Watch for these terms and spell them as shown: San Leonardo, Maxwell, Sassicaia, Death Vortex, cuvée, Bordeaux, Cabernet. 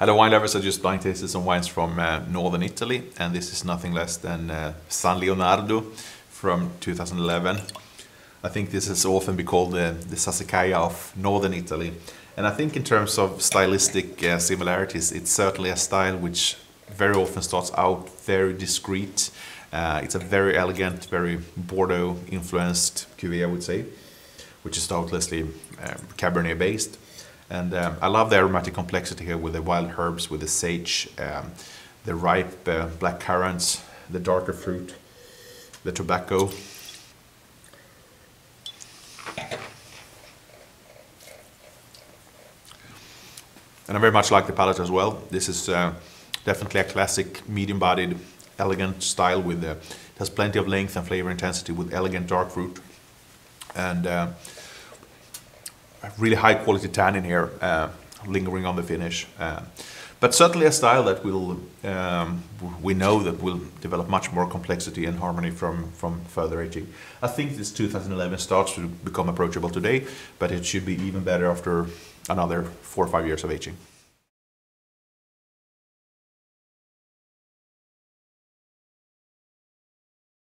Hello wine lovers, I just blind tasted some wines from northern Italy, and this is nothing less than San Leonardo from 2011. I think this has often been called the Sassicaia of northern Italy, and I think in terms of stylistic similarities, it's certainly a style which very often starts out very discreet. It's a very elegant, very Bordeaux influenced cuvée, I would say, which is doubtlessly Cabernet based. And I love the aromatic complexity here with the wild herbs, with the sage, the ripe black currants, the darker fruit, the tobacco. And I very much like the palate as well. This is definitely a classic medium-bodied, elegant style with it has plenty of length and flavor intensity with elegant dark fruit. And really high quality tannin here, lingering on the finish, but certainly a style that will we know that will develop much more complexity and harmony from further aging. I think this 2011 starts to become approachable today, but it should be even better after another 4 or 5 years of aging.